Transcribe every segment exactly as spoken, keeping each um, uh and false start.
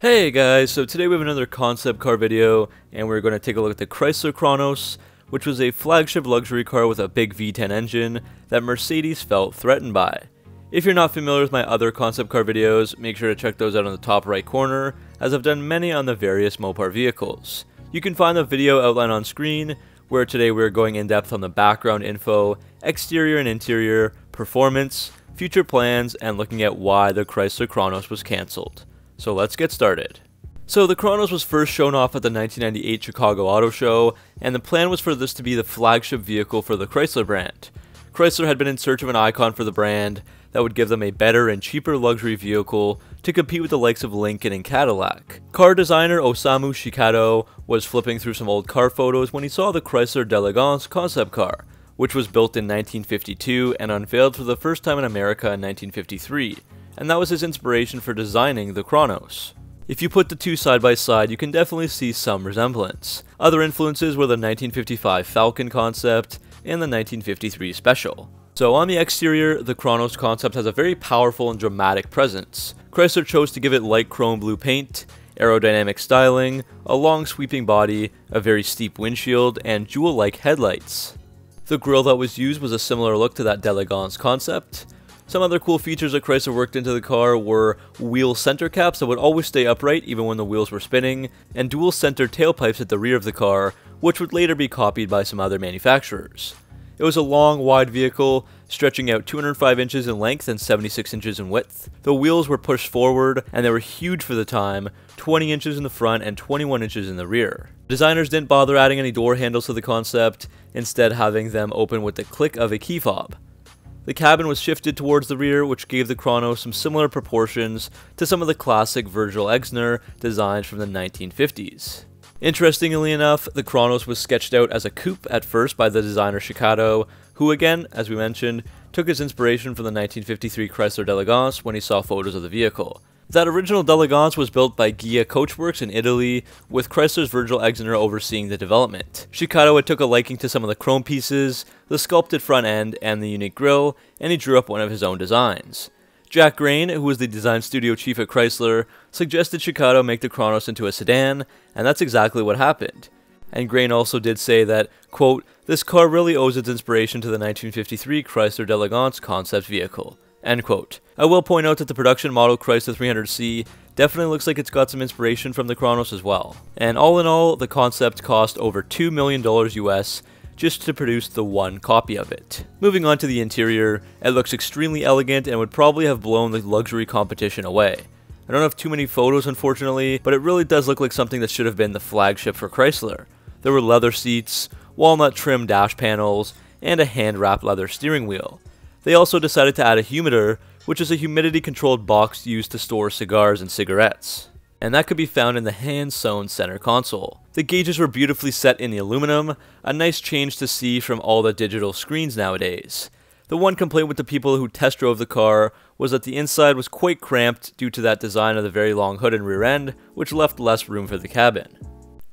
Hey guys, so today we have another concept car video, and we're going to take a look at the Chrysler Chronos, which was a flagship luxury car with a big V ten engine that Mercedes felt threatened by. If you're not familiar with my other concept car videos, make sure to check those out on the top right corner, as I've done many on the various Mopar vehicles. You can find the video outline on screen, where today we're going in depth on the background info, exterior and interior, performance, future plans, and looking at why the Chrysler Chronos was cancelled. So let's get started. So the Chronos was first shown off at the nineteen ninety-eight Chicago Auto Show, and the plan was for this to be the flagship vehicle for the Chrysler brand. Chrysler had been in search of an icon for the brand that would give them a better and cheaper luxury vehicle to compete with the likes of Lincoln and Cadillac. Car designer Osamu Shikado was flipping through some old car photos when he saw the Chrysler d'Elegance concept car, which was built in nineteen fifty-two and unveiled for the first time in America in nineteen fifty-three. And that was his inspiration for designing the Chronos. If you put the two side by side, you can definitely see some resemblance. Other influences were the nineteen fifty-five Falcon concept and the nineteen fifty-three Special. So on the exterior, the Chronos concept has a very powerful and dramatic presence. Chrysler chose to give it light chrome blue paint, aerodynamic styling, a long sweeping body, a very steep windshield, and jewel-like headlights. The grille that was used was a similar look to that d'Elegance concept. Some other cool features that Chrysler worked into the car were wheel center caps that would always stay upright even when the wheels were spinning, and dual center tailpipes at the rear of the car, which would later be copied by some other manufacturers. It was a long, wide vehicle, stretching out two hundred five inches in length and seventy-six inches in width. The wheels were pushed forward, and they were huge for the time, twenty inches in the front and twenty-one inches in the rear. Designers didn't bother adding any door handles to the concept, instead having them open with the click of a key fob. The cabin was shifted towards the rear, which gave the Chronos some similar proportions to some of the classic Virgil Exner designs from the nineteen fifties. Interestingly enough, the Chronos was sketched out as a coupe at first by the designer Shikado, who again, as we mentioned, took his inspiration from the nineteen fifty-three Chrysler d'Elegance when he saw photos of the vehicle. That original d'Elegance was built by Ghia Coachworks in Italy, with Chrysler's Virgil Exner overseeing the development. Shikado had took a liking to some of the chrome pieces, the sculpted front end, and the unique grille, and he drew up one of his own designs. Jack Grane, who was the design studio chief at Chrysler, suggested Shikado make the Chronos into a sedan, and that's exactly what happened. And Grane also did say that, quote, "This car really owes its inspiration to the nineteen fifty-three Chrysler d'Elegance concept vehicle." End quote. I will point out that the production model Chrysler three hundred C definitely looks like it's got some inspiration from the Chronos as well. And all in all, the concept cost over two million dollars U S just to produce the one copy of it. Moving on to the interior, it looks extremely elegant and would probably have blown the luxury competition away. I don't have too many photos unfortunately, but it really does look like something that should have been the flagship for Chrysler. There were leather seats, walnut trim dash panels, and a hand-wrapped leather steering wheel. They also decided to add a humidor, which is a humidity-controlled box used to store cigars and cigarettes. And that could be found in the hand-sewn center console. The gauges were beautifully set in the aluminum, a nice change to see from all the digital screens nowadays. The one complaint with the people who test drove the car was that the inside was quite cramped due to that design of the very long hood and rear end, which left less room for the cabin.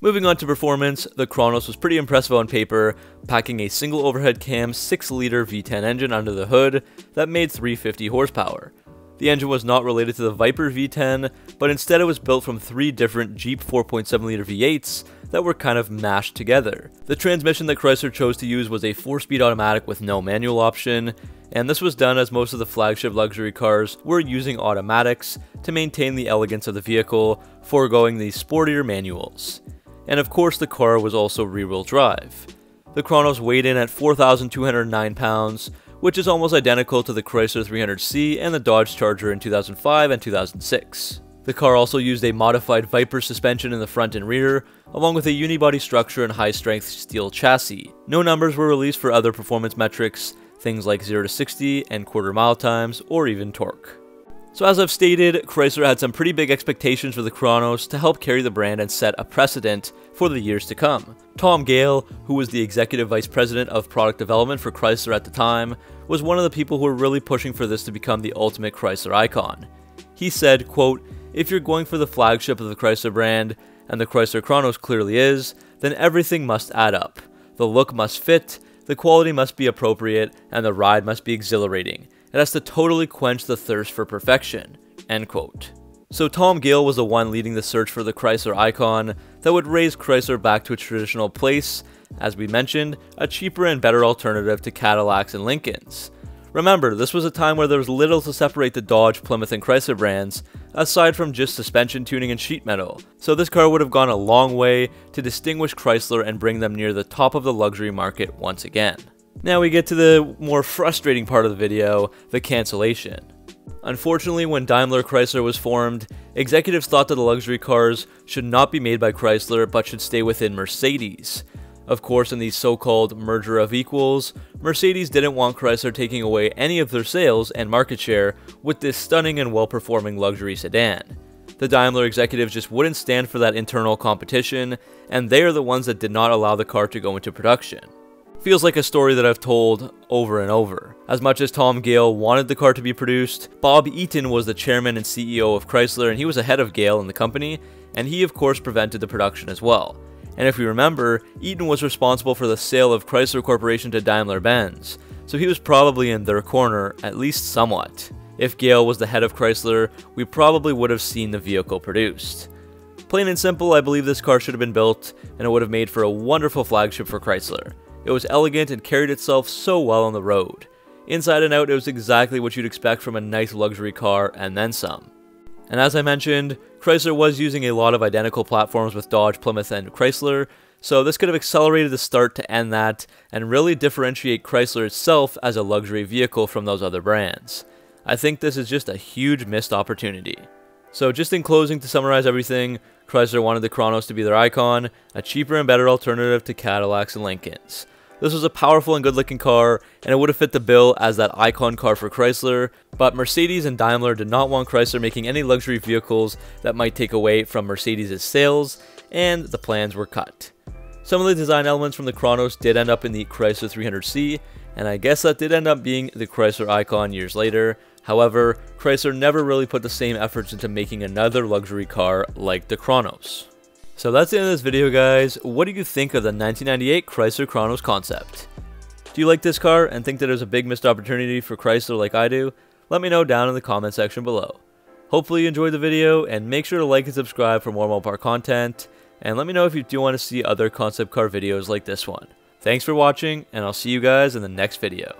Moving on to performance, the Chronos was pretty impressive on paper, packing a single overhead cam six liter V ten engine under the hood that made three hundred fifty horsepower. The engine was not related to the Viper V ten, but instead it was built from three different Jeep four point seven liter V eights that were kind of mashed together. The transmission that Chrysler chose to use was a four-speed automatic with no manual option, and this was done as most of the flagship luxury cars were using automatics to maintain the elegance of the vehicle, foregoing the sportier manuals. And of course the car was also rear-wheel drive. The Chronos weighed in at four thousand two hundred nine pounds, which is almost identical to the Chrysler three hundred C and the Dodge Charger in two thousand five and two thousand six. The car also used a modified Viper suspension in the front and rear, along with a unibody structure and high-strength steel chassis. No numbers were released for other performance metrics, things like zero to sixty and quarter-mile times, or even torque. So as I've stated, Chrysler had some pretty big expectations for the Chronos to help carry the brand and set a precedent for the years to come. Tom Gale, who was the Executive Vice President of Product Development for Chrysler at the time, was one of the people who were really pushing for this to become the ultimate Chrysler icon. He said, quote, "If you're going for the flagship of the Chrysler brand, and the Chrysler Chronos clearly is, then everything must add up. The look must fit, The quality must be appropriate, and the ride must be exhilarating. It has to totally quench the thirst for perfection." End quote. So Tom Gale was the one leading the search for the Chrysler icon that would raise Chrysler back to its traditional place, as we mentioned, a cheaper and better alternative to Cadillacs and Lincolns. Remember, this was a time where there was little to separate the Dodge, Plymouth, and Chrysler brands, aside from just suspension tuning and sheet metal, so this car would have gone a long way to distinguish Chrysler and bring them near the top of the luxury market once again. Now we get to the more frustrating part of the video, the cancellation. Unfortunately, when DaimlerChrysler was formed, executives thought that the luxury cars should not be made by Chrysler but should stay within Mercedes. Of course, in the so-called merger of equals, Mercedes didn't want Chrysler taking away any of their sales and market share with this stunning and well-performing luxury sedan. The Daimler executives just wouldn't stand for that internal competition, and they are the ones that did not allow the car to go into production. Feels like a story that I've told over and over. As much as Tom Gale wanted the car to be produced, Bob Eaton was the chairman and C E O of Chrysler, and he was ahead of Gale in the company, and he of course prevented the production as well. And if we remember, Eaton was responsible for the sale of Chrysler Corporation to Daimler-Benz, so he was probably in their corner, at least somewhat. If Gale was the head of Chrysler, we probably would have seen the vehicle produced. Plain and simple, I believe this car should have been built, and it would have made for a wonderful flagship for Chrysler. It was elegant and carried itself so well on the road. Inside and out, it was exactly what you'd expect from a nice luxury car and then some. And as I mentioned, Chrysler was using a lot of identical platforms with Dodge, Plymouth, and Chrysler, so this could have accelerated the start to end that and really differentiate Chrysler itself as a luxury vehicle from those other brands. I think this is just a huge missed opportunity. So just in closing, to summarize everything, Chrysler wanted the Chronos to be their icon, a cheaper and better alternative to Cadillacs and Lincolns. This was a powerful and good-looking car, and it would have fit the bill as that icon car for Chrysler, but Mercedes and Daimler did not want Chrysler making any luxury vehicles that might take away from Mercedes' sales, and the plans were cut. Some of the design elements from the Chronos did end up in the Chrysler three hundred C, and I guess that did end up being the Chrysler icon years later. However, Chrysler never really put the same efforts into making another luxury car like the Chronos. So that's the end of this video, guys. What do you think of the nineteen ninety-eight Chrysler Chronos concept? Do you like this car and think that it was a big missed opportunity for Chrysler like I do? Let me know down in the comment section below. Hopefully you enjoyed the video, and make sure to like and subscribe for more Mopar content, and let me know if you do want to see other concept car videos like this one. Thanks for watching, and I'll see you guys in the next video.